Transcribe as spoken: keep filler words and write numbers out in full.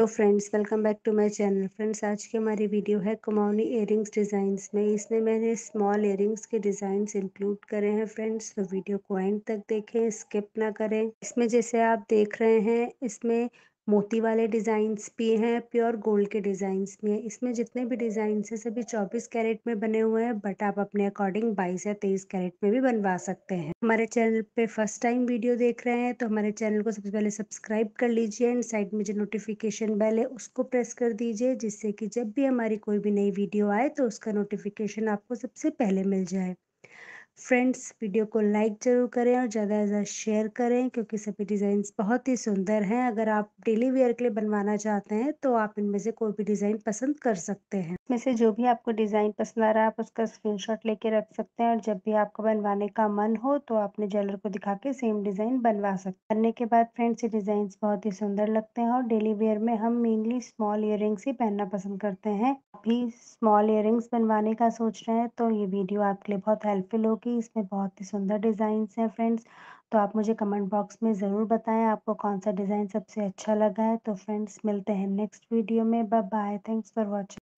Hello friends, welcome back to my channel. Friends, आज की हमारी वीडियो है कुमाऊनी इयरिंग्स डिज़ाइंस में। इसमें मैंने स्मॉल इयरिंग्स के डिज़ाइंस इंक्लूड करे हैं। फ्रेंड्स, तो वीडियो को एंड तक देखें, स्किप ना करें। इसमें जैसे आप देख रहे हैं, इसमें मोती वाले डिज़ाइंस भी हैं, प्योर गोल्ड के डिज़ाइंस भी हैं। इसमें जितने भी डिज़ाइंस हैं सभी चौबीस कैरेट में बने हुए हैं, बट आप अपने अकॉर्डिंग बाईस या तेईस कैरेट में भी बनवा सकते हैं। हमारे चैनल पे फर्स्ट टाइम वीडियो देख रहे हैं तो हमारे चैनल को सबसे पहले सब्सक्राइब कर लीजिए एंड साइड में जो नोटिफिकेशन बेल है उसको प्रेस कर दीजिए, जिससे कि जब भी हमारी कोई भी नई वीडियो आए तो उसका नोटिफिकेशन आपको सबसे पहले मिल जाए। फ्रेंड्स, वीडियो को लाइक जरूर करें और ज़्यादा से ज़्यादा शेयर करें, क्योंकि सभी डिज़ाइंस बहुत ही सुंदर हैं। अगर आप डेली वेयर के लिए बनवाना चाहते हैं तो आप इनमें से कोई भी डिज़ाइन पसंद कर सकते हैं। इसमें से जो भी आपको डिज़ाइन पसंद आ रहा है आप उसका स्क्रीनशॉट लेके रख सकते हैं, और जब भी आपको बनवाने का मन हो तो आप अपने ज्वेलर को दिखा के सेम डिज़ाइन बनवा सकते हैं। करने के बाद फ्रेंड्स, ये डिज़ाइन बहुत ही सुंदर लगते हैं और डेली वेयर में हम मेनली स्मॉल इयर रिंग्स ही पहनना पसंद करते हैं। आप भी स्मॉल इयर रिंग्स बनवाने का सोच रहे हैं तो ये वीडियो आपके लिए बहुत हेल्पफुल होगी। इसमें बहुत ही सुंदर डिज़ाइंस हैं फ्रेंड्स, तो आप मुझे कमेंट बॉक्स में ज़रूर बताएं आपको कौन सा डिज़ाइन सबसे अच्छा लगा है। तो फ्रेंड्स, मिलते हैं नेक्स्ट वीडियो में। Bye bye, thanks for watching.